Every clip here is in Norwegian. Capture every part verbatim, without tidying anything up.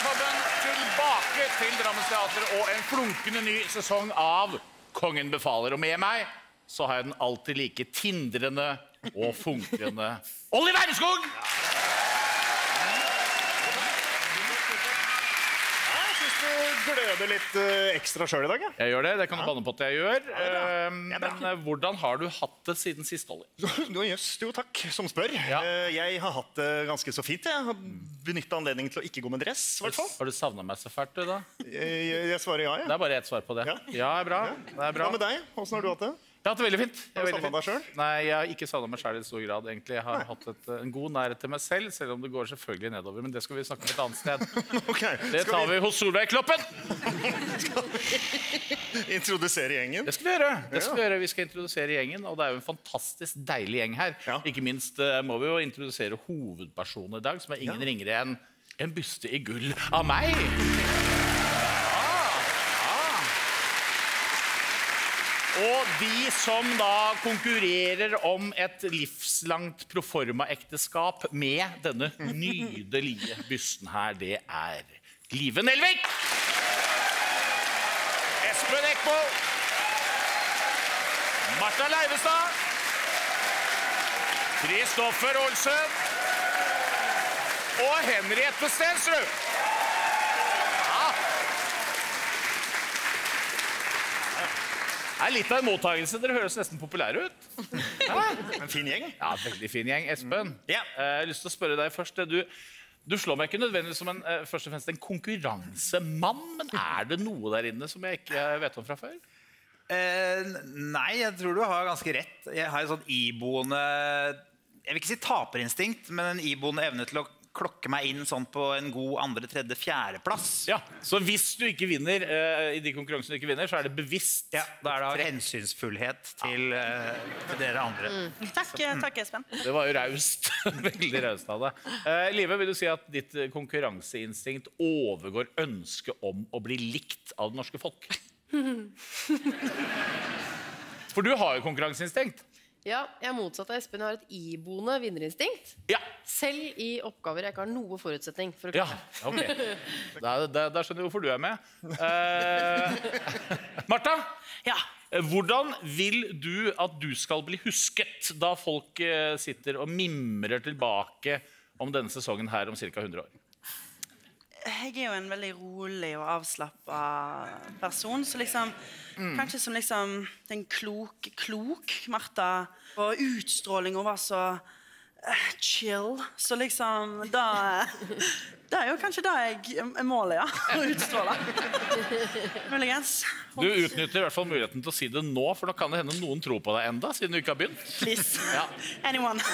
Teaterpodden tilbake til Drammen Teater og en flunkende ny sesong av Kongen befaler. Og med meg så har jeg den alltid like tindrende og funkrende Olli Wermskog! Jeg synes du gløder litt ekstra selv i dag, ja. Jeg gjør det, det kan du banne på at jeg gjør. Men hvordan har du hatt det siden sist, Olli? Jo, takk som spør. Jeg har hatt det ganske så fint, jeg har benyttet anledningen til å ikke gå med dress, i hvert fall. Har du savnet meg så fælt, du, da? Jeg svarer ja, ja. Det er bare et svar på det. Ja, er bra. Hva med deg? Hvordan har du hatt det? Jeg har hatt det veldig fint. Har du savnet deg selv? Nei, jeg har ikke savnet meg selv i stor grad, egentlig. Jeg har hatt en god nærhet til meg selv, selv om det går selvfølgelig nedover. Men det skal vi snakke om et annet sted. Det tar vi hos Solveig Kloppen! Skal vi introdusere gjengen? Det skal vi gjøre. Det skal vi gjøre. Vi skal introdusere gjengen, og det er jo en fantastisk deilig gjeng her. Ikke minst må vi jo introdusere hovedpersonen i dag, som er ingen ringere enn en byste i gull av meg. Og de som da konkurrerer om et livslangt proforma-ekteskap med denne nydelige bysten her, det er Live Nelvik, Espen Eckbo, Martha Leivestad, Kristoffer Olsen og Henriette Steenstrup. Det er litt av en mottagelse. Dere høres nesten populære ut. En fin gjeng. Ja, veldig fin gjeng. Espen, jeg har lyst til å spørre deg først. Du slår meg ikke nødvendigvis som først og fremst en konkurransemann, men er det noe der inne som jeg ikke vet om fra før? Nei, jeg tror du har ganske rett. Jeg har en sånn iboende, jeg vil ikke si taperinstinkt, men en iboende evne til å klokke meg inn sånn på en god andre, tredje, fjerde plass. Ja, så hvis du ikke vinner, i de konkurransene du ikke vinner, så er det bevisst. Ja, da er det av hensynsfullhet til dere andre. Takk, Espen. Det var jo raust. Veldig raust av deg. Live, vil du si at ditt konkurranseinstinkt overgår ønsket om å bli likt av det norske folk? For du har jo konkurranseinstinkt. Ja, jeg motsatte Espen. Jeg har et iboende vinnerinstinkt. Selv i oppgaver jeg ikke har noe forutsetning for å klare. Ja, ok. Da skjønner jeg hvorfor du er med. Martha? Ja? Hvordan vil du at du skal bli husket da folk sitter og mimrer tilbake om denne sesongen her om cirka hundre år? Jeg er jo en veldig rolig og avslappet person, så liksom, kanskje som liksom den klok, klok, Martha, og utstrålingen var så chill, så liksom, det er jo kanskje det jeg måler, ja, å utstråle. Muligens. Du utnytter i hvert fall muligheten til å si det nå, for da kan det hende noen tror på deg enda, siden du ikke har begynt. Please. Anyone.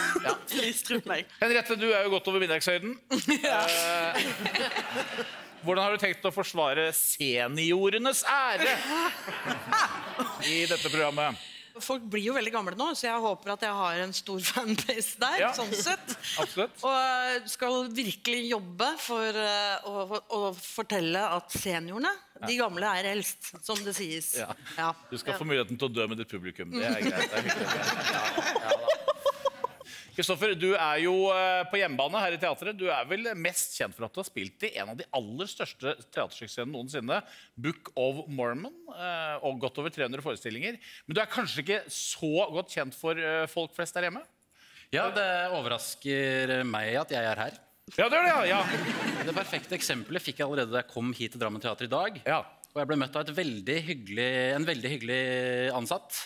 Please, tro på meg. Henriette, du er jo godt over middagshøyden. Ja. Hvordan har du tenkt å forsvare seniorenes ære i dette programmet? Folk blir jo veldig gamle nå, så jeg håper at jeg har en stor fanbase der, sånn sett. Absolutt. Og skal virkelig jobbe for å fortelle at seniorene, de gamle, er helst, som det sies. Du skal få muligheten til å dø med ditt publikum, det er greit. Kristoffer, du er jo på hjemmebane her i teateret. Du er vel mest kjent for at du har spilt i en av de aller største teatersuksessene noensinne, Book of Mormon, og godt over tre hundre forestillinger. Men du er kanskje ikke så godt kjent for folk flest der hjemme? Ja, det overrasker meg at jeg er her. Ja, det gjør det, ja. Det perfekte eksempelet fikk jeg allerede da jeg kom hit til Drammen Teater i dag. Og jeg ble møtt av en veldig hyggelig ansatt,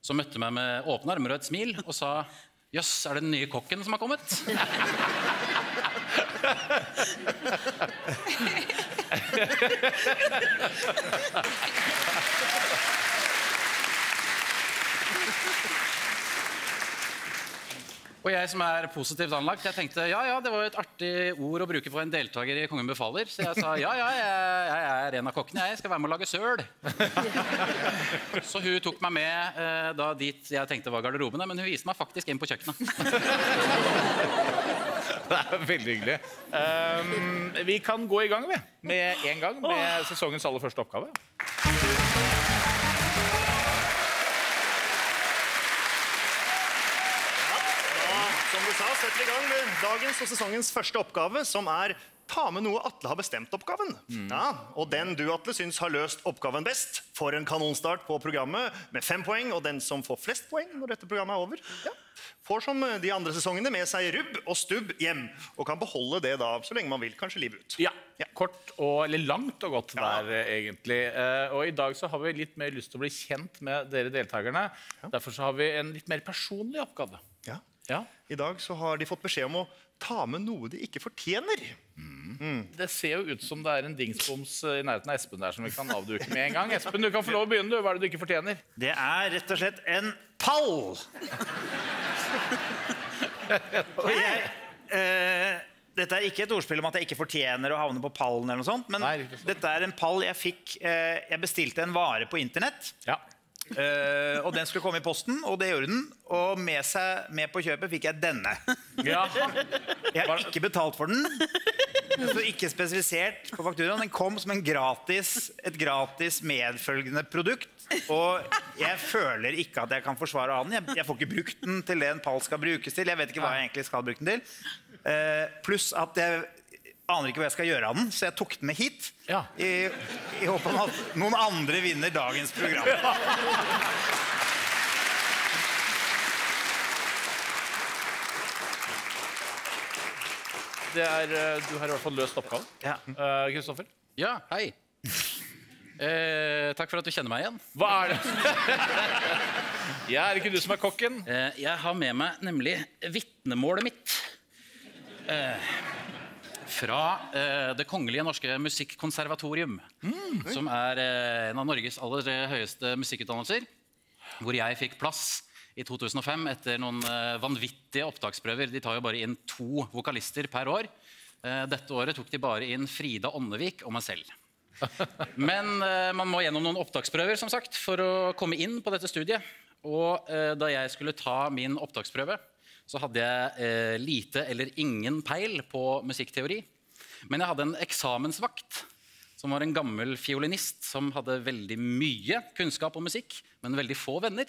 som møtte meg med åpne armer og et smil, og sa: «Jøss, er det den nye kokken som har kommet?» Og jeg som er positivt anlagt, jeg tenkte «Ja, ja, det var jo et artig ord å bruke på en deltaker i Kongen befaler», så jeg sa «Ja, ja, jeg er en av kokkene, jeg skal være med å lage søl». Så hun tok meg med da dit jeg tenkte var garderobene, men hun viste meg faktisk inn på kjøkkenet. Det er veldig hyggelig. Vi kan gå i gang med en gang med sesongens aller første oppgave. Som du sa, setter vi i gang med dagens og sesongens første oppgave, som er ta med noe Atle har bestemt oppgaven. Mm. Ja, og den du, Atle, syns har løst oppgaven best, får en kanonstart på programmet med fem poeng, og den som får flest poeng når dette programmet er over, ja, får som de andre sesongene med seg rubb og stubb hjem, og kan beholde det da, så lenge man vil, kanskje livet ut. Ja, ja. Kort og, eller langt og godt ja. Der, egentlig. Og i dag så har vi litt mer lyst til å bli kjent med dere deltakerne, ja. Derfor så har vi en litt mer personlig oppgave. Ja. Ja. I dag så har de fått beskjed om å ta med noe de ikke fortjener. Mm. Mm. Det ser jo ut som det er en dingsboms i nærheten av Espen der som vi kan avduke med en gang. Espen, du kan få lov å begynne, du. Hva er det du ikke fortjener? Det er rett og slett en pall! Og jeg... Eh, dette er ikke et ordspill om at jeg ikke fortjener å havne på pallen eller noe sånt, men nei, det er dette er en pall jeg fikk... Eh, jeg bestilte en vare på internett. Ja. Uh, og den skulle komme i posten, og det gjorde den. Og med, seg, med på kjøpet fikk jeg denne. Ja. Jeg har ikke betalt for den. Den sto ikke spesifisert på fakturaen. Den kom som en gratis, et gratis medfølgende produkt. Og jeg føler ikke at jeg kan forsvare å ha den. Jeg, jeg får ikke brukt den til det en pall skal brukes til. Jeg vet ikke hva jeg egentlig skal bruke den til. uh, Pluss at jeg aner ikke hva jeg skal gjøre av den, så jeg tok den med hit. Ja. I, I håp om at noen andre vinner dagens program. Ja. Det er, du har i hvert fall løst oppgaven. Ja. Uh, Kristoffer? Ja, hei. Uh, takk for at du kjenner meg igjen. Hva er det? Ja, er det ikke du som er kokken? Uh, jeg har med meg nemlig vitnemålet mitt. Uh, Fra eh, det kongelige norske musikkonservatorium, mm, som er eh, en av Norges aller høyeste musikkutdannelser, hvor jeg fikk plass i to tusen og fem etter noen eh, vanvittige opptaksprøver. De tar jo bare inn to vokalister per år. Eh, dette året tok de bare inn Frida Ånnevik og meg selv. Men eh, man må gjennom noen opptaksprøver, som sagt, for å komme inn på dette studiet. Og eh, da jeg skulle ta min opptaksprøve, så hadde jeg eh, lite eller ingen peil på musikkteori. Men jeg hadde en eksamensvakt, som var en gammel fiolinist, som hadde veldig mye kunnskap om musikk, men veldig få venner.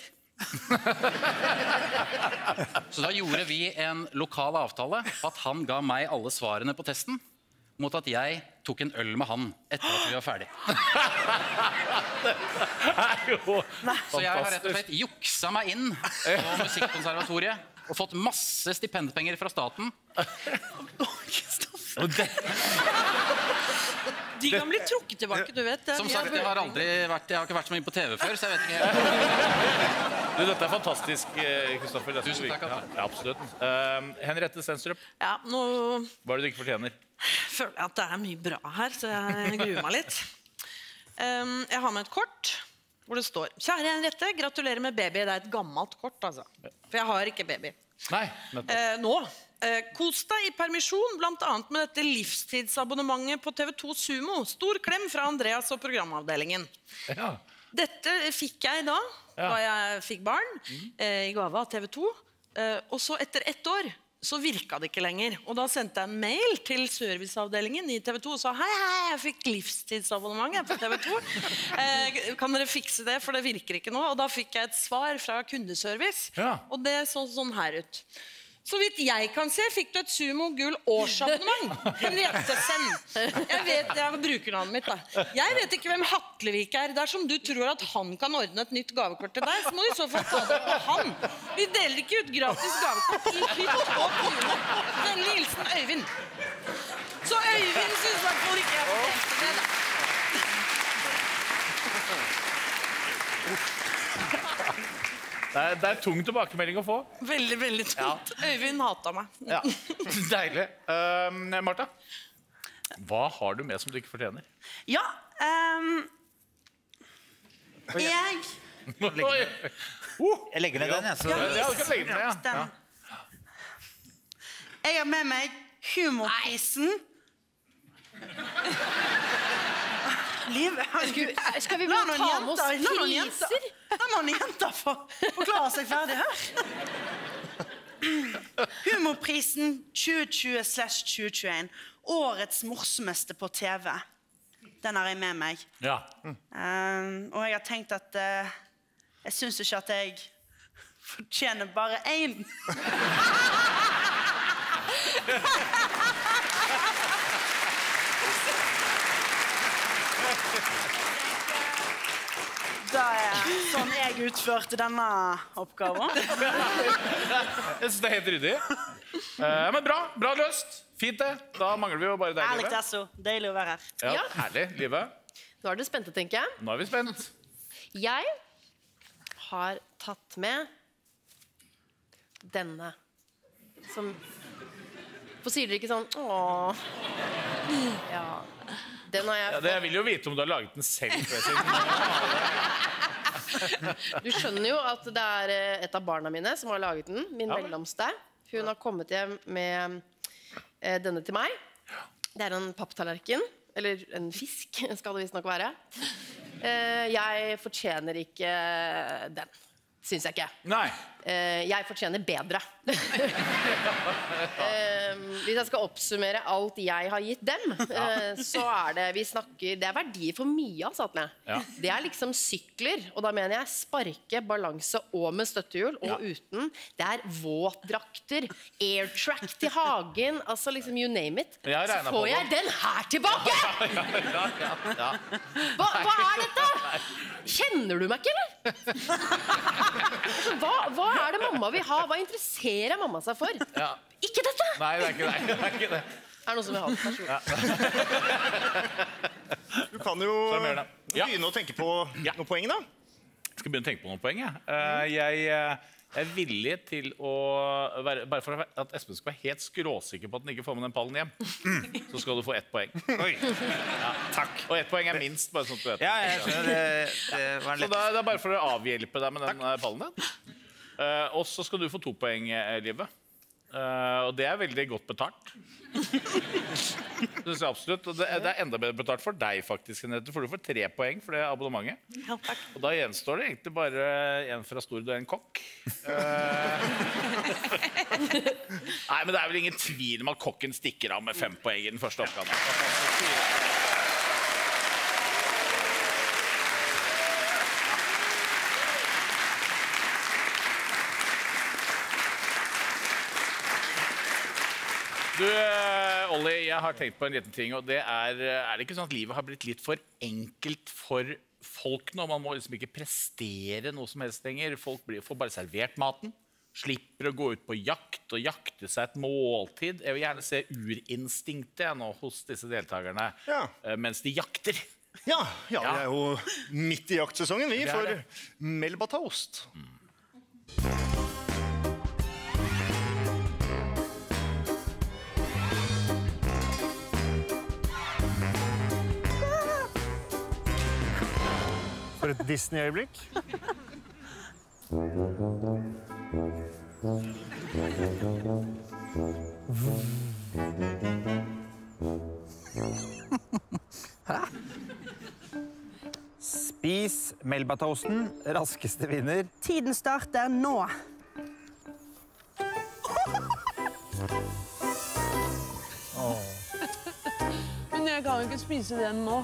Så da gjorde vi en lokal avtale at han ga meg alle svarene på testen, mot at jeg tok en øl med han etter at vi var ferdig. Så jeg har rett og slett juksa meg inn på musikkonservatoriet, og fått masse stipendpenger fra staten. De kan bli trukket tilbake, du vet. Som sagt, jeg har aldri vært, jeg har ikke vært så mye på T V før, så jeg vet ikke. Du, dette er fantastisk, Kristoffer. Tusen takk, Atle. Ja, absolutt. Uh, Henriette Steenstrup, ja, nå... hva er det du ikke fortjener? Jeg føler at det er mye bra her, så jeg gruer meg litt. Um, jeg har med et kort, hvor det står: kjære Henriette, gratulerer med baby. Det er et gammelt kort, altså. For jeg har ikke baby. Nei, eh, nå. Eh, kos deg i permisjon, blant annet med dette livstidsabonnementet på T V to Sumo. Stor klem fra Andreas og programavdelingen. Ja. Dette fikk jeg da, da jeg fikk barn, eh, i gave av T V to. Eh, og så etter ett år, så virka det ikke lenger. Og da sendte jeg en mail til serviceavdelingen i T V to og sa: hei, hei, jeg fikk livstidsabonnement på T V to. Eh, kan dere fikse det, for det virker ikke nå. Og da fikk jeg et svar fra kundeservice, ja. Og det så sånn her ut: så vidt jeg kan se, fikk du et Sumo-gull årsabonnement. Henriette, send. Jeg vet, jeg har brukernavnet mitt, da. Jeg vet ikke hvem Hatlevik er. Dersom du tror at han kan ordne et nytt gavekort til deg, så må du i så fall ta det på han. Vi deler ikke ut gratis gavekort i hytt og pine. Vennlig hilsen Øyvind. Så Øyvind synes hvertfall ikke jeg har fortjent det, da. Det er, det er tung tilbakemelding å få. Veldig, veldig tungt. Ja. Øyvind hatet meg. Ja. Deilig. Um, Martha, hva har du med som du ikke fortjener? Ja, um, jeg... Jeg legger ned, uh, jeg legger ned ja. Den, jeg. Så... Ja, du kan legge ned den, ja. Ja. Jeg har med meg humorprisen. Liv, skal, skal vi bare ta noen jenter? La noen jenter, noen jenter for forklare seg ferdig her. Humorprisen tjue tjue tjue tjueen. Årets morsomste på T V. Den har jeg med meg. Ja. Mm. Um, og jeg har tenkt at uh, jeg syns ikke at jeg fortjener bare én. jeg utførte denne oppgaven. Jeg synes det er helt ryddig. Eh, men bra, bra løst. Fint det. Da mangler vi jo bare deg, Live. Herlig, det er så. Deilig å være her. Ja, ja. Herlig, Live. Nå er du spent, tenker jeg. Nå er vi spent. Jeg har tatt med denne. Som... For sier dere ikke sånn... Åh... Ja... Den har jeg... Ja, det, jeg vil jo vite om du har laget den selv. Du skjønner jo at det er et av barna mine som har laget den. Min mellomste. Hun har kommet hjem med eh, denne til meg. Det er en papptallerken. Eller en fisk, skal det visst nok være. Eh, jeg fortjener ikke den. Syns jeg ikke. Nei. Eh, jeg fortjener bedre. eh, hvis jeg skal oppsummere alt jeg har gitt dem, ja. eh, så er det vi snakker, det er verdier for mye, altså, Atle. Ja. Det er liksom sykler, og da mener jeg sparke, balanse og med støttehjul, og ja. uten. Det er våtdrakter, airtrack til hagen, altså liksom you name it. Jeg så får jeg den her tilbake! Ja, ja, ja, ja, ja. Hva, hva er dette? Kjenner du meg ikke, eller? Hva, hva er det mamma vil ha? Hva interesserer mamma seg for? Ja. Ikke dette! Nei, det er ikke det. Det er ikke det. Er det noe som vil ha det? Personlig? Ja. Du kan jo begynne ja. å tenke på ja. noen poeng, da. Jeg skal begynne å tenke på noen poeng, ja. uh, jeg. Uh, jeg er villig til å være... Bare for at Espen skal være helt skråsikker på at den ikke får med den pallen hjem, mm. så skal du få ett poeng. Oi! Ja, takk. Og ett poeng er minst, bare sånn at du vet. Ja, jeg skjønner. Det, det var en lett... Så da, det er bare for å avhjelpe deg med den takk. pallen din. Uh, og så skal du få to poeng, Live. Uh, og det er veldig godt betalt. Synes jeg absolutt. Og det, det er enda bedre betalt for deg, faktisk, Henriette, for du får tre poeng for det abonnementet. Ja, takk. Og da gjenstår det egentlig bare en fra Stord og en kokk. Uh... Nei, men det er vel ingen tvil om at kokken stikker av med fem poeng i den første oppgaven. Du, Olli, jeg har tenkt på en liten ting, og det er... Er det ikke sånn at livet har blitt litt for enkelt for folk nå? Man må liksom ikke prestere noe som helst lenger. Folk blir, får bare servert maten, slipper å gå ut på jakt og jakte seg et måltid. Jeg vil gjerne se urinstinktet nå hos disse deltakerne, ja. mens de jakter. Ja, ja, ja, vi er jo midt i jaktsesongen, vi, for melbataost. Mm. For et Disney-øyeblikk. Hæ? Spis melbataosten, raskeste vinner. Tiden starter nå. Oh. Men jeg kan jo ikke spise den nå.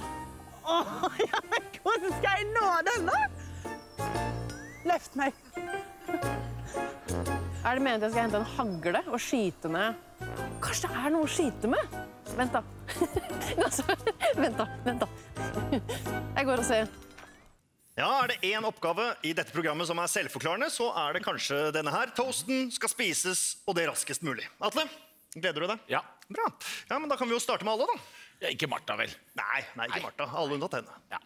Åh, oh, ja, men hvordan skal jeg nå den da? Løft meg. Er det meningen at jeg skal hente en hagle og skyte med? Kanskje det er noe å skyte med? Vent da. Vent da, vent da. Jeg går og ser. Ja, er det en oppgave i dette programmet som er selvforklarende, så er det kanskje denne her. Toasten skal spises, og det raskest mulig. Atle, gleder du deg? Ja. Bra. Ja, men da kan vi jo starte med alle da. Ja, ikke Martha, vel? Nei, nei, ikke nei. Martha. Alle unntatt henne. Ja.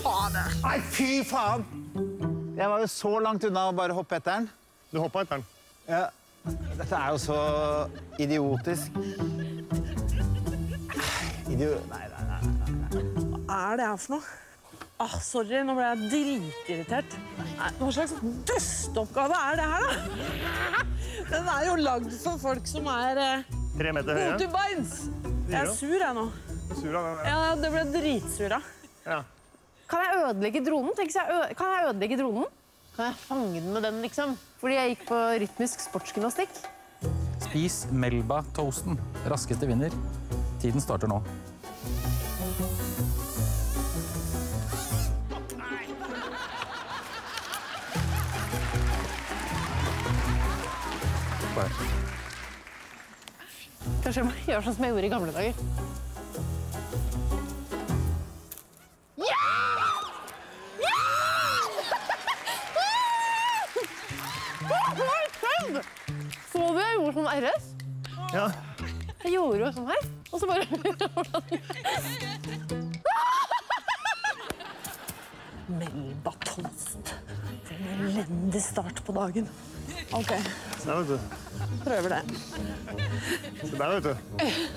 Fader! Nei, fy faen! Jeg var jo så langt unna å bare hoppe etter den. Du hoppet etter den? Ja. Dette er jo så idiotisk. Idio... Nei, nei, nei, nei. Hva er det her for noe? Ah, sorry, nå ble jeg dritirritert. Hva slags dustoppgave er det her, da? Den er jo lagd for folk som er... Tre meter høye. Motorbeins! Jeg er sur, jeg, nå. Sura, ja, ja. ja, det ble dritsura. Ja. Kan jeg ødelegge dronen? Tenk så jeg kan jeg ødelegge dronen? Kan jeg fange den med den, liksom? Fordi jeg gikk på rytmisk sportsgymnastikk. Spis melbatoasten. Raskeste vinner. Tiden starter nå. Bare. Kanskje jeg må gjøre sånn som jeg gjorde i gamle dager. Ja! Ja! sånn R S. Ja. Jeg gjorde jo sånn her, og så bare... Melba Tonsen. En elendig start på dagen. Ok. Så der, vet du. Prøver det. Så der, vet du.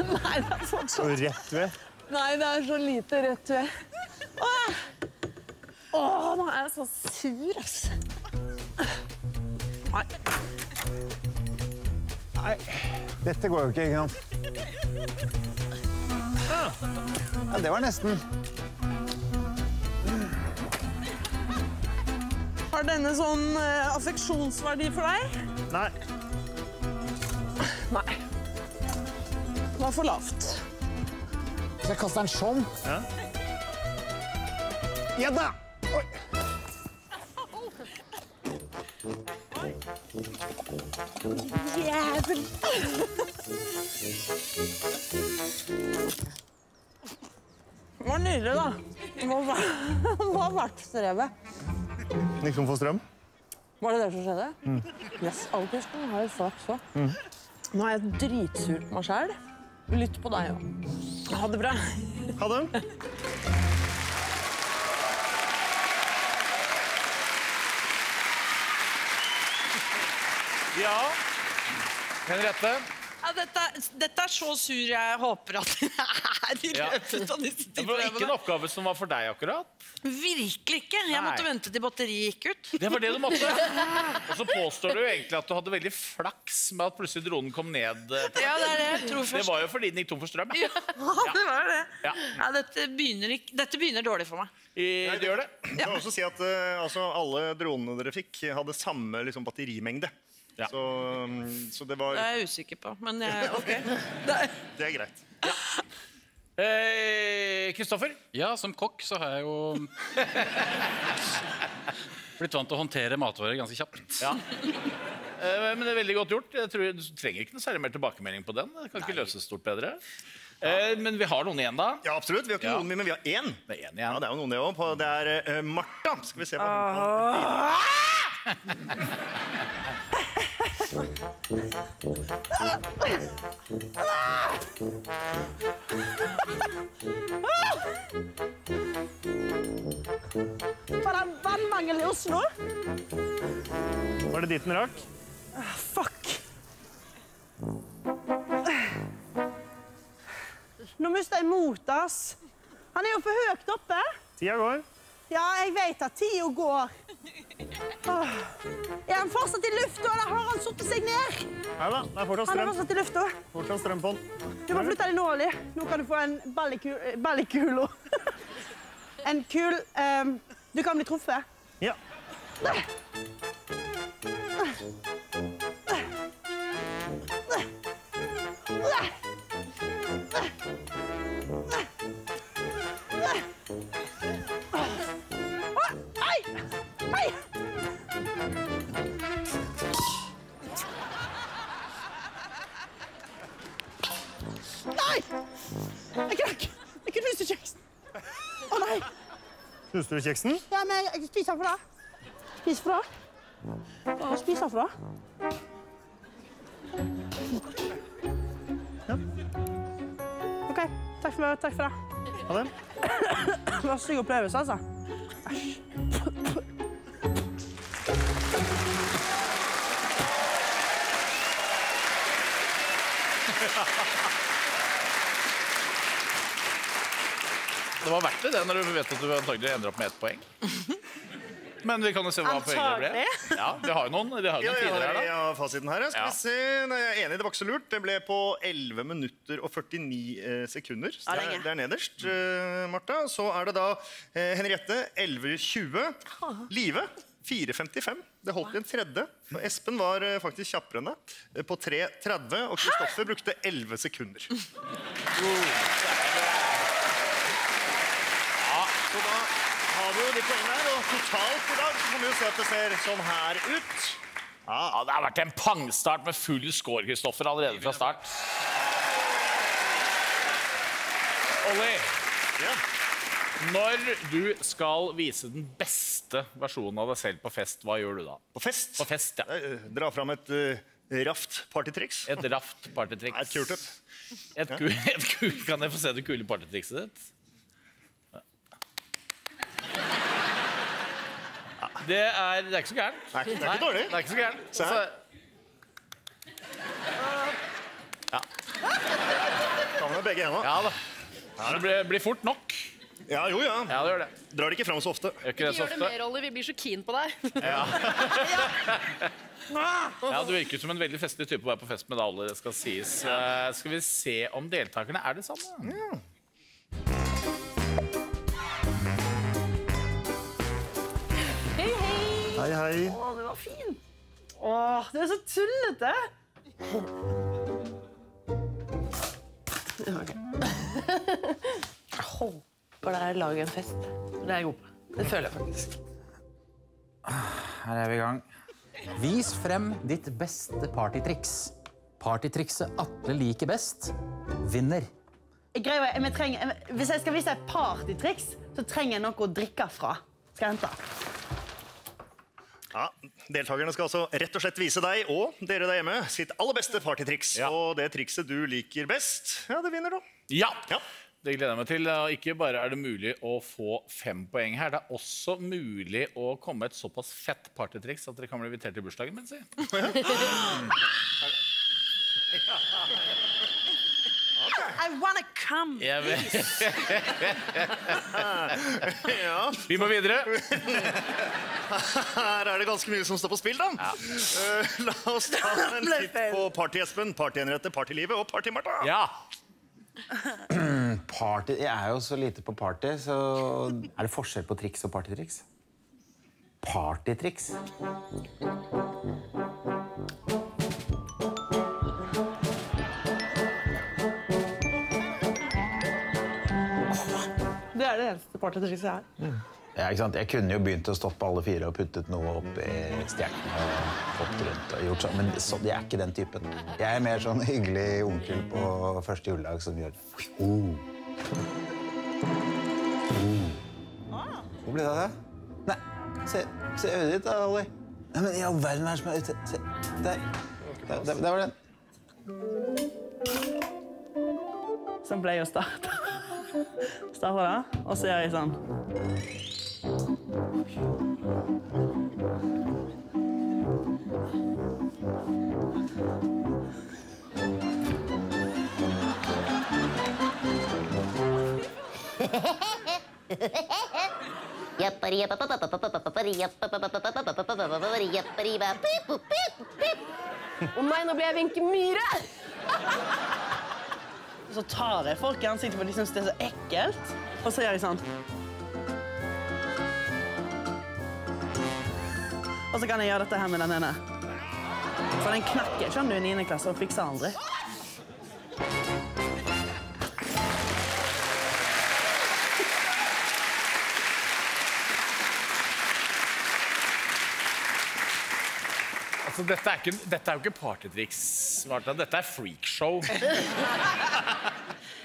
Nei, det er fortsatt. Så rett ved. Nei, det er så lite rett ved. Åh! Åh, nå er jeg så sur, altså. Nei. Nei, dette går jo ikke, ikke sant? Ja, det var nesten. Har denne sånn uh, affeksjonsverdi for deg? Nei. Nei. Det var for lavt. Så jeg kaster en sånn? Ja. Ja da! Oi! Jævel! Det var nydelig, da. Hva var strevet? Liksom få strøm? Var det det som skjedde? Mm. Yes, Alkersten har jo flaks så. Mm. Nå er jeg dritsur på meg selv. Lytt på deg, jo. Ha det bra. Ha det. Ja, Henriette. Ja, dette, dette er så sur jeg håper at det er i løpet av disse tilfellene. Det var ikke en oppgave som var for deg akkurat? Virkelig ikke. Jeg måtte Nei. Vente til batteriet gikk ut. Det var det du måtte. Og så påstår du jo egentlig at du hadde veldig flaks med at plutselig dronen kom ned. Ja, det er det. Jeg tror først. Det var jo fordi den gikk tom for strøm. Ja, ja det var det. Ja. Ja, dette, begynner ikke, dette begynner dårlig for meg. Ja, det gjør det. Ja. Jeg kan også si at uh, altså, alle dronene dere fikk hadde samme liksom, batterimengde. Ja. Så, så det var... Det er jeg usikker på, men jeg, ok. Det er greit. Ja. Eh, Kristoffer? Ja, som kokk så har jeg jo blitt vant til å håndtere matvarer ganske kjapt. Ja. Eh, men det er veldig godt gjort. Jeg tror du trenger ikke noe særlig mer tilbakemelding på den. Det kan ikke løses stort bedre. Eh, men vi har noen igjen da. Ja, absolutt. Vi har ikke ja. Noen, men vi har én. Det er én igjen. Ja, det er jo noen det også. Det er uh, Martha. Skal vi se hva hun kan... Var det vannmangel i Oslo? Var det dit den rakk? Ah, fuck! Nå mister jeg mot, ass. Han er jo for høyt oppe. Tida går. Ja, jeg vet at tida går. Åh. Er han fortsatt i lufta, eller har han suttet seg ned? Nei da, det er fortsatt strøm. Han er fortsatt i lufta. Fortsatt strøm på den. Du må flytte deg nå, Olli. Nå kan du få en ballekulo. En kul... Um, du kan bli truffet. Ja. Spiser du kjeksen? Ja, men jeg spiser fra. Spis fra. Jeg spiser fra. Ja. Ok, takk for meg, takk for deg. Ha det. Det var syk opplevelse, altså. Det var verdt det, når du vet at du antagelig ender opp med ett poeng. Men vi kan jo se hva poenget ble. Ja, vi har jo noen, vi har jo noen tidligere her da. Ja, fasiten her, skal vi se. Jeg er enig, det var ikke så lurt. Det ble på elleve minutter og førtini sekunder. Det er, det er nederst, Martha. Så er det da Henriette, elleve tjue. Live, fire femtifem. Det holdt i en tredje. Og Espen var faktisk kjappere enn deg på tre tretti. Og Kristoffer brukte elleve sekunder. Wow. Så da har vi jo de poengene her, og totalt i dag så kan vi jo se at det ser sånn her ut. Ja, det har vært en pangstart med full score, Kristoffer, allerede fra start. Olli, ja. Når du skal vise den beste versjonen av deg selv på fest, hva gjør du da? På fest? På fest, ja. Dra fram et... Uh... raft partytriks. Et raft partytriks. Et kultup. Et kul, et kul, kan jeg få se det kule partytrikset ditt? Det er, det er ikke så gærent. Nei, det er ikke dårlig. Det er ikke så gærent. Se her. Ja. Ta med begge hendene. Ja da. Så det blir, blir fort nok. Ja, jo, ja. Ja, det gjør det. Drar det ikke frem så ofte. Gjør ikke det så ofte. Gjør det mer, Olli. Vi blir så keen på deg. Ja. Ja, du virker som en veldig festlig type å være på fest med deg, Olli. Det skal sies. Uh, skal vi se om deltakerne er det samme? Ja. Hei, hei. Hei, hei. Åh, det var fin. Åh, det er så tullete. Ok. Jeg håper det er laget en fest. Det er jeg god på. Det føler jeg faktisk. Her er vi i gang. Vis frem ditt beste partytriks. Partytrikset Atle liker best vinner. Greier, jeg trenger, hvis jeg skal vise et partytriks, så trenger jeg noe å drikke fra. Skal jeg hente? Ja, deltakerne skal altså rett og slett vise deg, og dere der hjemme, sitt aller beste partytriks. Ja. Og det trikset du liker best, ja, det vinner da. Ja, ja, det gleder jeg meg til. Ikke bare er det mulig å få fem poeng her, det er også mulig å komme et såpass fett partytriks at dere kan bli invitert til bursdagen, men si. I wanna come. Jeg vet. Ja. Vi må videre. Her er det ganske mye som står på spill, da. Ja. Uh, la oss ta en titt på Party-Espen, Party-Henriette, Party-Livet og Party-Martha. Ja. Party, jeg er jo så lite på party, så er det forskjell på triks og partytriks? Partytriks? Det er det eneste partytrikset jeg har. Mm. Ja, ikke sant? Jeg kunne jo begynt å stoppe alle fire og puttet noe opp i stjernen og fått rundt og gjort sånn, men så, jeg er ikke den typen. Jeg er mer sånn hyggelig onkel på første juledag som gjør det. Oh. Oh. Hvor ble det av det? Nei, se, se øyet ditt da, Olli. Nei, men i all verden er det som er ute. Se, der. Der, der, der var den. Sånn ble jeg å starte. Starter det, og så gjør jeg sånn. Å nei, nå blir jeg Wenche Myhre! Så tar jeg folk i ansiktet, for de synes det er så ekkelt. Og så gjør jeg sånn. Og så kan jeg gjøre dette her med den ene. Så den knakker, skjønner du, i niende klasse, og fikser andre. Altså, dette er, ikke, dette er jo ikke partytriks, Martha. Dette er freakshow.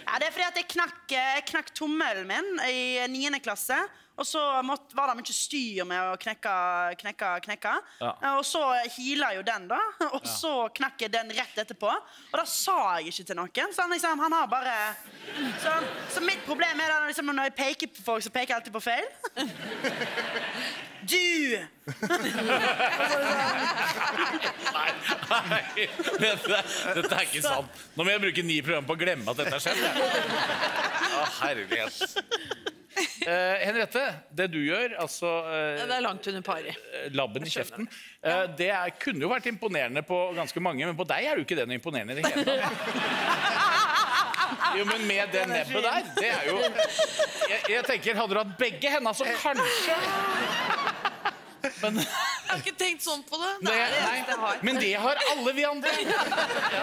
Ja, det er fordi at jeg knakk, jeg knakk tommelen min i niende klasse, og så måtte, var det mye styr med å knekke, knekke, knekke. Ja. Og så hila jo den da, og så knakk jeg den rett etterpå. Og da sa jeg ikke til noen, så han, liksom, han har bare... Så, så mitt problem er at liksom, når jeg peker på folk, så peker jeg alltid på feil. Du! Nei, nei, dette, dette er ikke sant. Nå må jeg bruke ni program på å glemme at dette har skjedd. Å, herlighet. Eh, Henriette, det du gjør, altså... Eh, det er langt under pari. Labben i kjeften. Eh, det er, kunne jo vært imponerende på ganske mange, men på deg er du ikke den imponerende i det hele tatt. Jo, men med det nebbet der, det er jo... Jeg, jeg tenker, hadde du hatt begge hendene, så kanskje... Men... Jeg har ikke tenkt sånn på det. Nei, nei, nei. Det har. Men det har alle vi andre. Ja.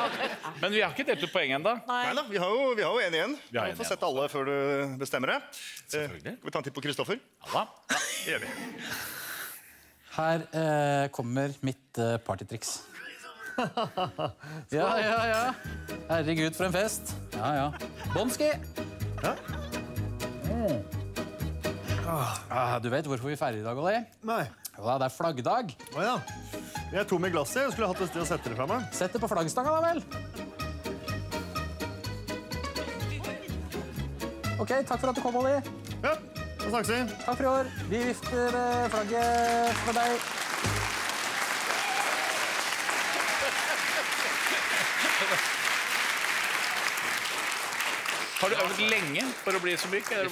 Men vi har ikke delt ut poeng enda. Nei. Neida, vi har jo, vi har jo en igjen. Vi får sett alle før du bestemmer det. Selvfølgelig. Skal vi ta en titt på Kristoffer? Ja, da. Det gjør vi. Her eh, kommer mitt eh, partytriks. Ja, ja, ja. Herregud for en fest. Ja, ja. Bomski! Ja. Mm. Ah, du vet hvorfor vi feirer i dag, Olli? Nei. Ja, det er flaggdag. Å ja. Jeg er tom i glasset, jeg skulle hatt et sted å sette det fra meg. Sett det på flaggstangen da vel. Ok, takk for at du kom, Olli. Ja, da snakkes vi. Takk for i år. Vi vifter flagget for deg. Har du øvd lenge for å bli så myk? For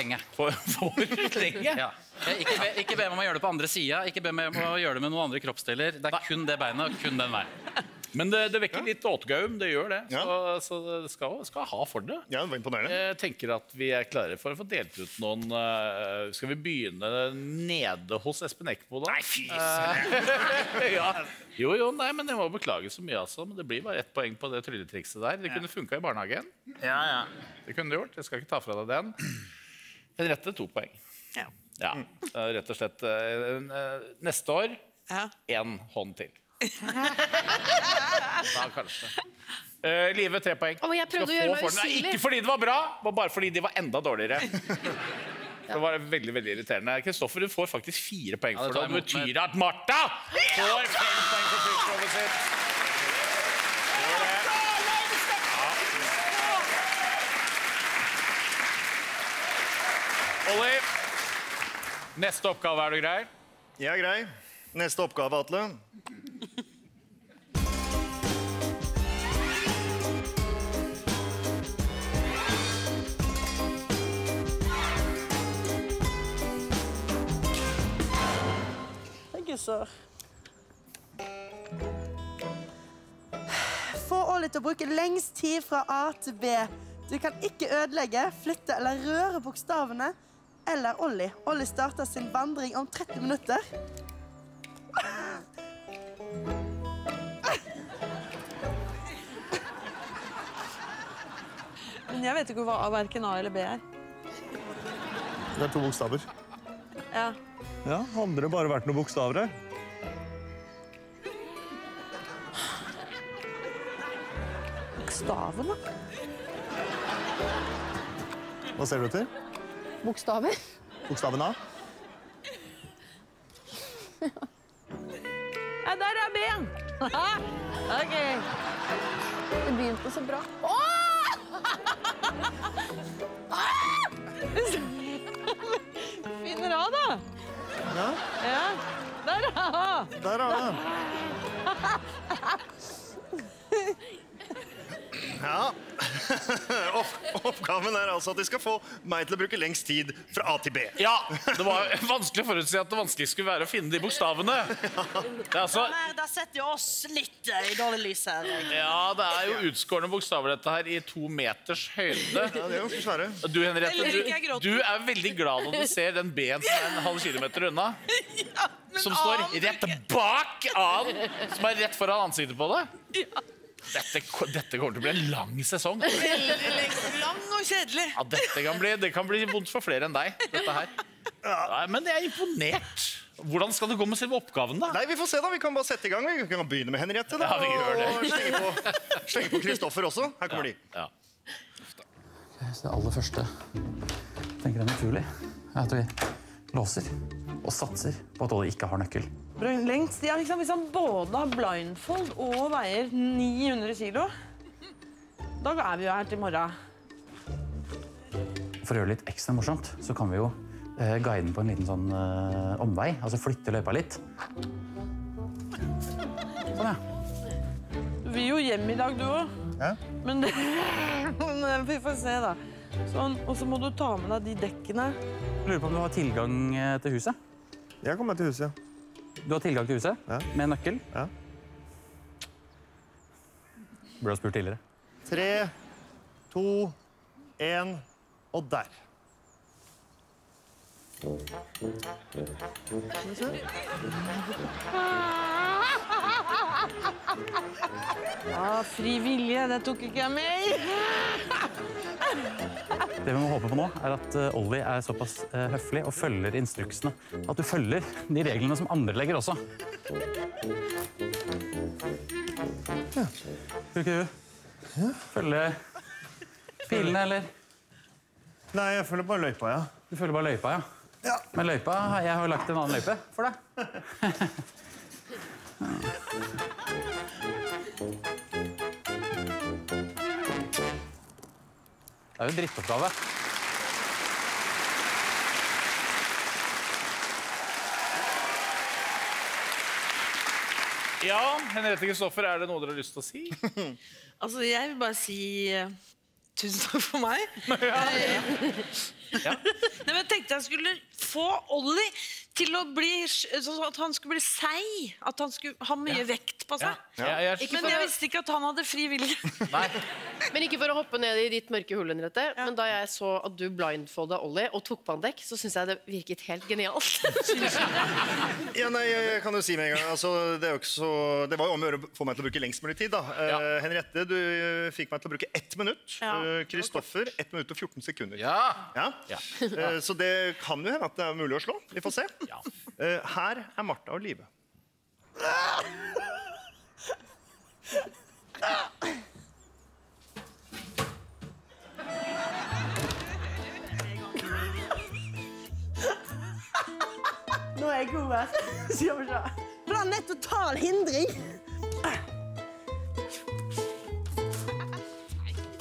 lenge. For, for lenge? Ja. Ikke, be, ikke be meg om å gjøre det på andre siden, ikke be meg om å gjøre det med noen andre kroppsdeler. Det er kun det beinet og kun den veien. Men det, det vekker litt åtgaum, det gjør det. Så, ja. Så det skal, skal ha for det. Ja, det var imponerende. Jeg tenker at vi er klare for å få delt ut noen... Uh, skal vi begynne nede hos Espen Eckbo da? Nei, fy! Uh, ja. Jo, jo, nei, men jeg må beklage så mye altså. Men det blir bare ett poeng på det trylletrikset der. Det kunne funket i barnehagen. Ja, ja. Det kunne det gjort. Jeg skal ikke ta fra deg den. Den rette er to poeng. Ja. Ja, uh, rett og slett. Uh, uh, neste år, ja. En hånd til. Da kanskje uh, Live, tre poeng. Åh, jeg prøvde å gjøre meg usynlig. Nei, ikke fordi det var bra, men bare fordi de var enda dårligere. Ja. Det var veldig, veldig irriterende. Kristoffer, du får faktisk fire poeng for ja, det. Det betyr at Martha får fem poeng for trykkslovet sitt. Ja. Olli, neste oppgave, er du grei? Jeg er grei. Neste oppgave, Atle. Gusser. Få Olli til å bruke lengst tid fra A til B. Du kan ikke ødelegge, flytte eller røre bokstavene. Eller Olli. Olli starter sin vandring om tretti minutter. Men jeg vet ikke hva hverken A eller B er. Det er to bokstaver. Ja. Ja, hadde det bare vært noen bokstaver her? Bokstavene? Hva ser du til? Bokstaver. Bokstaven A? Ja, der er ben! Ok. Det begynte så bra. Åh! Finner A da! Ja. Ja. Der er han! Der er han! Ja. Oppgaven er altså at de skal få meg til å bruke lengst tid fra A til B. Ja, det var vanskelig å forutse at det vanskelig skulle være å finne de bokstavene. Ja. Det altså... Da setter jo oss litt i dårlig lys her. Ja, det er jo utskårende bokstaver dette her i to meters høyde. Ja, det er jo forsvære. Du, Henriette, du, du er veldig glad når du ser den B-en som er en halv kilometer unna. Ja, som står rett bak an, som er rett foran ansiktet på deg. Ja. Dette, dette kommer til å bli en lang sesong. Lang og kjedelig. Ja, dette kan bli, det kan bli vondt for flere enn deg, dette her. Nei, men jeg er imponert. Hvordan skal det gå med selve oppgaven da? Nei, vi får se da, vi kan bare sette i gang. Vi kan begynne med Henriette da. Ja, vi gjør det. Og slenge på, slenge på Kristoffer også. Her kommer ja, de. Ja. Det aller første, tenker jeg naturlig, er at vi låser og satser på at Olli ikke har nøkkel. Lengst, ja, liksom, hvis han både har blindfold og veier ni hundre kilo, da er vi jo her til morgen. For å gjøre det litt ekstra morsomt, så kan vi jo eh, guide den på en liten sånn eh, omvei, altså flytte løypa litt. Sånn, ja. Du vil jo hjem i dag, du også. Ja. Men det, vi får se da. Sånn, og så må du ta med deg de dekkene. Lurer på om du har tilgang til huset? Jeg kommer til huset, ja. Du har tilgang til huset, ja. Med nøkkel. Ja. Burde ha spurt tidligere. Tre, to, en, og der. Ah, fri vilje, det tok ikke jeg med. Det vi må håpe på nå er at Olli er såpass høflig og følger instruksene. At du følger de reglene som andre legger også. Ja. Bruker du? Ja. Følge pilene, eller? Nei, jeg følger bare løypa, ja. Du følger bare løypa, ja. Ja. Men løypa, jeg har jo lagt en annen løype for deg. Ja. Det er jo en drittoppgave. Ja, Henriette Kristoffer, er det noe dere har lyst til å si? Altså, jeg vil bare si uh, tusen takk for meg. Ja, ja. Ja. Nei, men jeg tenkte jeg skulle få Olli til å bli, at han skulle bli seig, at han skulle ha mye ja. vekt på seg. Ja. Ja, jeg men jeg visste ikke at han hadde fri vilje. Nei. Men ikke for å hoppe ned i ditt mørke hull, Henriette, ja. men da jeg så at du blindfoldet Olli og tok på en dekk, så synes jeg det virket helt genialt. Ja, nei, jeg kan jo si meg en gang, altså, det, er jo ikke så, det var jo om å gjøre å få meg til å bruke lengst mulig tid, da. Ja. Uh, Henriette, du fikk meg til å bruke ett minutt. Ja. Uh, Kristoffer, ett minutt og fjorten sekunder. Ja! Ja. Ja. Ja. Uh, så det kan jo hende at det er mulig å slå, vi får se. Ja. Uh, her er Martha og Live. Nå er jeg god her, så gjør vi det. Blant nett total hindring.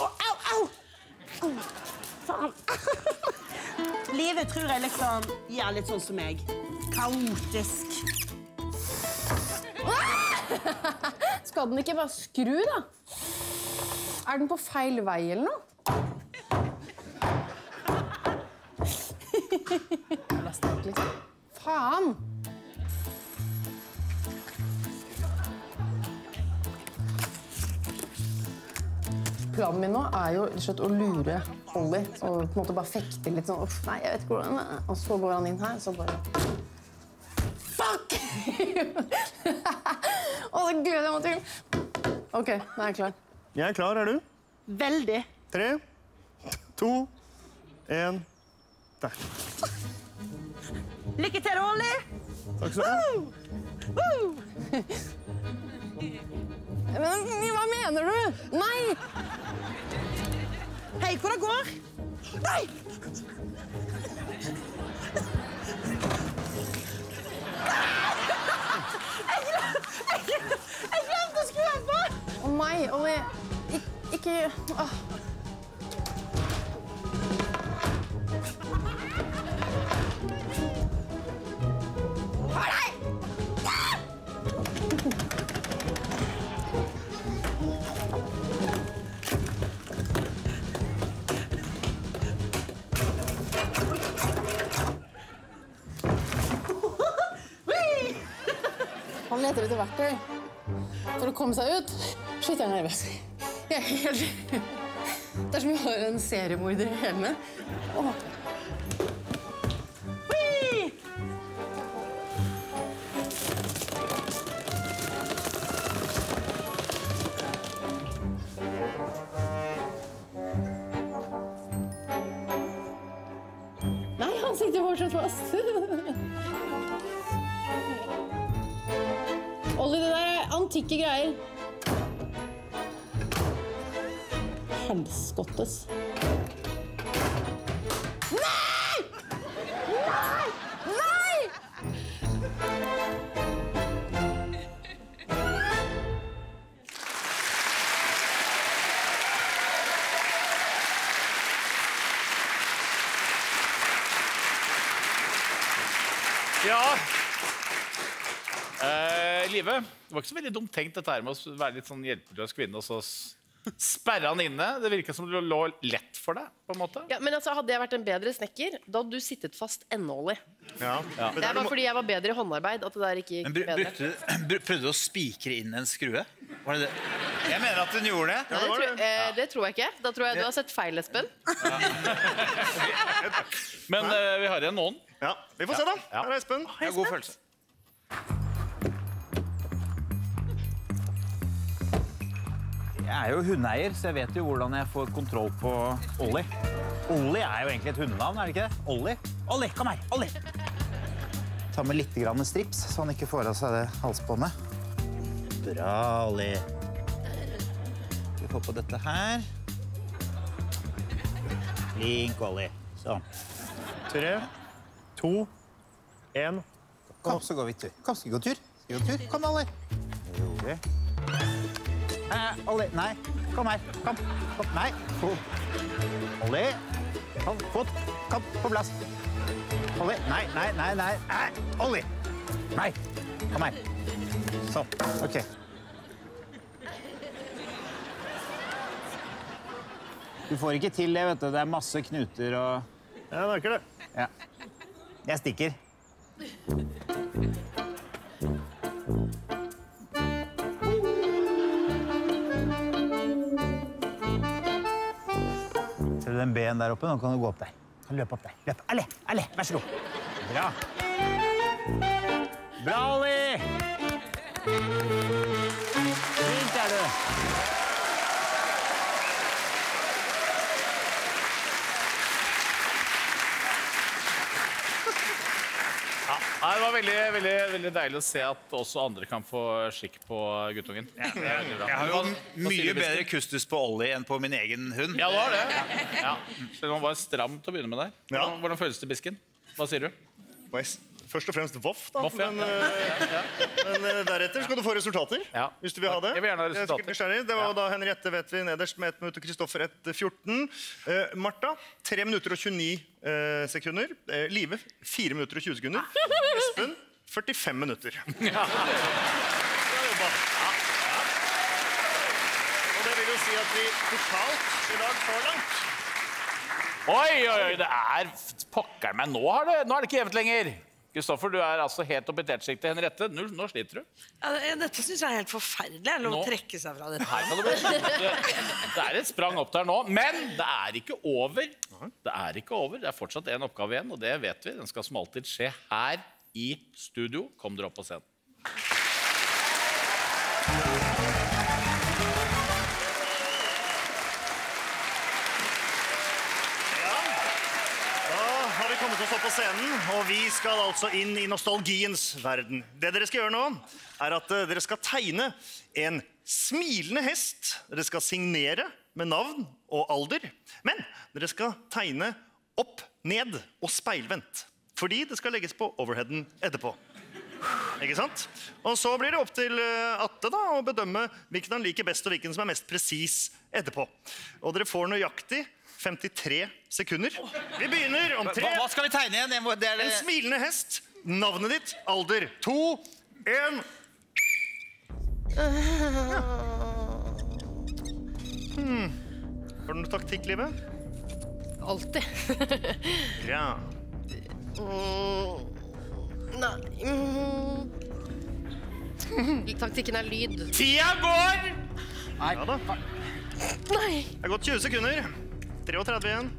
Au, au, au. Faen. Livet tror jeg liksom gjør litt sånn som meg. Kaotisk. Skal den ikke bare skru, da? Er den på feil vei eller noe? Faen! Planen min nå er jo slett å lure Olli og på en måte bare fekte litt sånn. Nei, jeg vet ikke hvordan det er. Og så går han inn her, så bare... Fuck! Å, det gleder jeg meg til. Ok, nå er jeg klar. Jeg er klar, er du? Veldig. Tre, to, en... Der. Lykke til, Olli! Takk skal du ha. Men hva mener du? Nei! Hei, hvor det går? Nei! Jeg glemte å skru på! Å nei, Olli. Ikke... Åh. Han leter etter verktøy for å komme seg ut. Shit, jeg er nervøs. Jeg er helt... Det er som vi har en seriemorder i helene. Åh. Hui! Nei, han sitter fortsatt fast. Olli, det der er antikke greier. Helskottes. Nei! Nei! Nei! Ja. Eh. Live, det var ikke så veldig dumt tenkt dette her med å være litt sånn hjelpeløs kvinne, og så sperre han inne. Det virket som det lå lett for deg, på en måte. Ja, men altså, hadde jeg vært en bedre snekker, da hadde du sittet fast ennålig. Ja. Ja. Det var fordi jeg var bedre i håndarbeid, at det der ikke gikk men, bedre. Men br prøvde du å spikre inn en skrue? Var det det? Jeg mener at hun gjorde det. Nei, det, tror, eh, ja. det tror jeg ikke. Da tror jeg du har sett feil, Espen. Ja. Men eh, vi har igjen noen. Ja, vi får se da. Her er Espen. Jeg har god følelse. Jeg er jo hundeeier, så jeg vet jo hvordan jeg får kontroll på Olli. Olli er jo egentlig et hundenavn, er det ikke det? Olli? Olli, kom her! Olli! Ta med litt grann strips, så han ikke får av seg det halsbåndet. Bra, Olli. Vi får på dette her. Flink, Olli. Sånn. Tre, to, en. Kom, så går vi tur. Kom, skal vi gå tur? Skal vi gå tur? Kom, Olli. Herre. Eh, Olli, nei. Kom her. Kom. Kom. Nei. Olli. Kom. Fot. Kom. På plass. Olli. Nei, nei, nei, nei. Eh, Olli. Nei. Kom her. Sånn. Ok. Du får ikke til det, vet du. Det er masse knuter og... Ja, det er ikke det. Ja. Jeg stikker. Ser du den ben der oppe? Nå kan du gå opp der. Kan løpe opp der. Løp. Alle, alle, vær så god. Bra. Bra, Olli! Fint er du. Det var veldig, veldig, veldig deilig å se at også andre kan få skikk på guttungen. Ja, det er veldig bra. Jeg har jo mye bedre kustus på Olli enn på min egen hund. Ja, det var det. Ja. Så man var stram til å begynne med der. Ja. Hvordan føles det, Bisken? Hva sier du? Først og fremst voff, da. Voff, ja. Men, ja. Men deretter skal du få resultater, ja. Hvis du vil ha det. Jeg vil gjerne ha resultater. Det var da Henriette, vet vi, nederst med ett minutt, og Kristoffer ett fjorten. Uh, Martha, tre minutter og tjueni Eh, sekunder. Eh, Live, fire minutter og tjue sekunder. Espen, førtifem minutter. Ja. Og det vil jo si at vi totalt i dag får langt. Oi, oi, oi, det er pokker meg. Nå, har det, nå er det ikke jevnt lenger. Kristoffer, du er altså helt oppe i tettsjiktet. Henriette, nå, nå sliter du. Ja, dette synes jeg er helt forferdelig. Jeg lov å trekke seg fra dette. Det er et sprang opp der nå, men det er ikke over. Det er ikke over. Det er fortsatt en oppgave igjen, og det vet vi. Den skal som alltid skje her i studio. Kom dere opp på scenen. På scenen, og vi skal altså inn i nostalgiens verden. Det dere skal gjøre nå, er at dere skal tegne en smilende hest. Dere skal signere med navn og alder. Men dere skal tegne opp, ned og speilvendt. Fordi det skal legges på overheaden etterpå. Ikke sant? Og så blir det opp til Atte da, å bedømme hvilken han liker best og hvilken som er mest presis etterpå. Og dere får nøyaktig femtitre sekunder. Vi begynner om tre. Hva skal vi tegne igjen? Må, det er det... En smilende hest. Navnet ditt. Alder. To. En. Ja. Hmm. Har du noe taktikk, Live? Altid. Ja. Nei. Taktikken er lyd. Tida går! Nei. Ja da. Nei. Det har gått tjue sekunder. trettini igjen.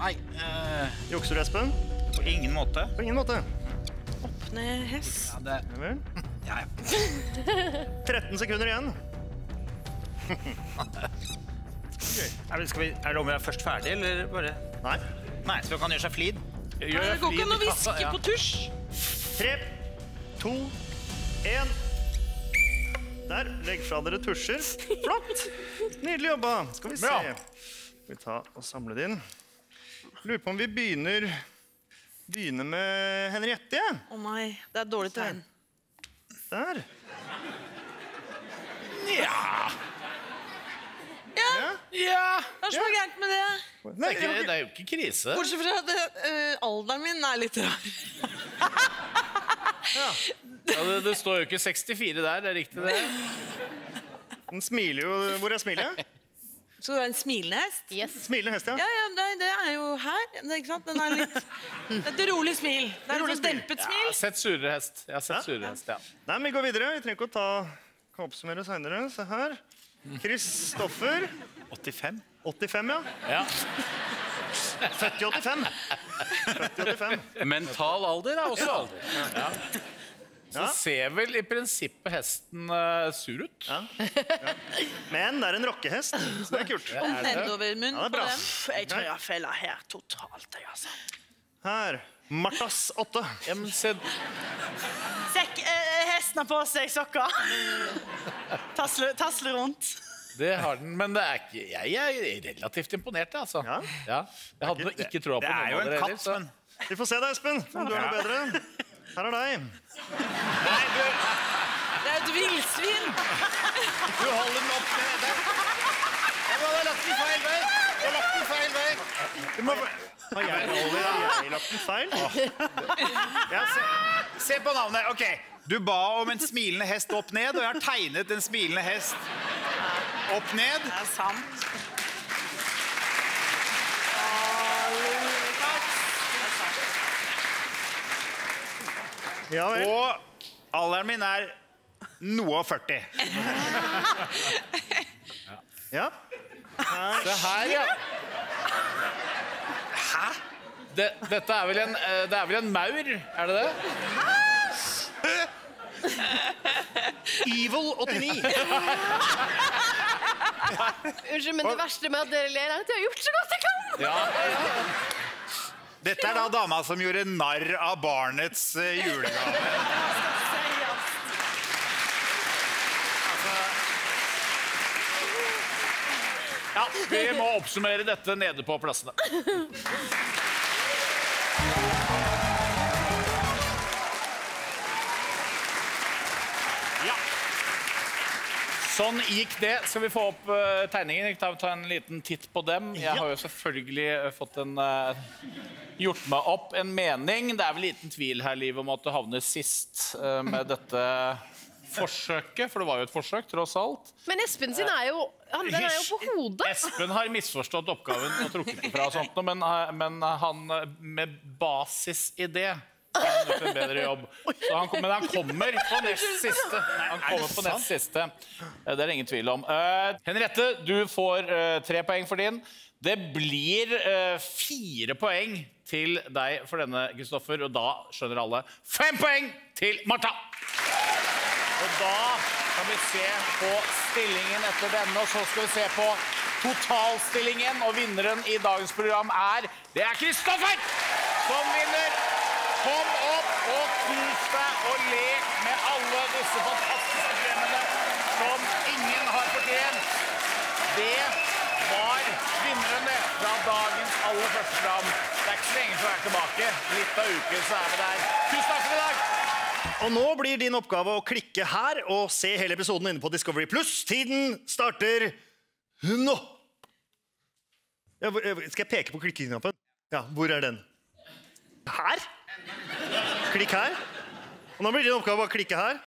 Nei. Uh... Jukser du, Espen? På ingen måte. På ingen måte. Opp ned hest. Ja, det er ja, ja. tretten sekunder igjen. Okay. Er, skal vi, er det om vi er først ferdig, eller bare? Nei. Nei, så vi kan gjøre seg flid. Gjør Nei, det går flid, ikke noe viske ja. På tusj. tre, to, en. Der, legg fra dere tusjer. Flott. Nydelig jobba. Skal vi se. Bra. Vi tar og samler det inn. Lurer på om vi begynner, begynner med Henriette. Å nei, det er dårlig tegn. Der. Ja. Ja. Ja. Det er så gærent med det. Nei, det, er, det er jo ikke krise. Bortsett fra at uh, alderen min er litt rar. Ja. Ja, det, det står jo ikke sekstifire der, det er riktig det. Den smiler jo. Hvor er smilet? Så det er en smilende hest? Yes. Smilende hest, ja. Ja, ja det, det er jo her. Det, ikke sant? Den er litt... Et rolig smil. Det er et dempet smil. Ja, jeg har sett surere hest. Jeg har sett ja? Surere hest, ja. Nei, men vi går videre. Vi trenger ikke å ta... Kan oppsummere senere. Se her. Kristoffer. åttifem. åttifem, ja. Ja. sytti åttifem. sytti åttifem. Mental alder er også alder. Ja. Ja. Så ser vel i prinsippet hesten uh, sur ut. Ja. Ja. Men det er en rockehest, så det er kult. Og venn over munnen på dem. Jeg tror jeg feller her totalt, jeg altså. Her, Marthas åtte. Ja, men se... Sekk, eh, hesten har på seg sokker. Tassler, tassler rundt. Det har den, men det er ikke... Jeg er relativt imponert, altså. Ja? Ja. Jeg hadde ikke, ikke troa på noen av dere. Det er jo en katt, men... Vi får se deg, Espen, om du er noe bedre. Her er deg. Nei, du... Det er et vilsvin. Du holder den opp med det. Jeg må ha lagt den feil vei. Jeg har lagt den feil vei. Du må... Har jeg, Olli, har jeg lagt den feil? Ja, se. Se på navnet. Ok, du ba om en smilende hest opp ned, og jeg har tegnet en smilende hest opp ned. Det er sant. Ja, og alderen min er noe og førti. Ja. Det her, ja. Hæ? Det, dette er vel en, det er vel en maur, er det det? Evil åttini. Unnskyld, men det verste med at dere ler er at jeg har gjort så godt jeg kan. Ja, ja. Dette er da dama som gjorde narr av barnets julegave. Ja, vi må oppsummere dette nede på plassene. Ja. Sånn gikk det. Skal vi få opp tegningen? Jeg tar en liten titt på dem. Jeg har jo selvfølgelig fått en... gjort meg opp en mening. Det er vel liten tvil her, Liv, om at du havner sist uh, med dette forsøket, for det var jo et forsøk, tross alt. Men Espen sin er jo, han, den er jo på hodet. Espen har misforstått oppgaven og trukket fra og sånt, men, men han med basis i det har gjort en bedre jobb. Så han, men han kommer på nest siste. Han kommer på nest siste. Det er ingen tvil om. Uh, Henriette, du får uh, tre poeng for din. Det blir uh, fire poeng til deg for denne, Kristoffer, og da skjønner alle fem poeng til Martha! Og da kan vi se på stillingen etter denne, og så skal vi se på totalstillingen, og vinneren i dagens program er... Det er Kristoffer som vinner! Kom opp og kos deg og lek med alle disse fantastiske fremmede som ingen har fortjent. Det... var vinnerne fra dagens aller første program. Det er ikke så lenge til å være tilbake. Litt av uken så er vi der. Tusen takk for i dag! Og nå blir din oppgave å klikke her og se hele episoden inne på Discovery plus. Tiden starter nå! Ja, skal jeg peke på klikkeknappen? Ja, hvor er den? Her? Klikk her. Og nå blir din oppgave å klikke her.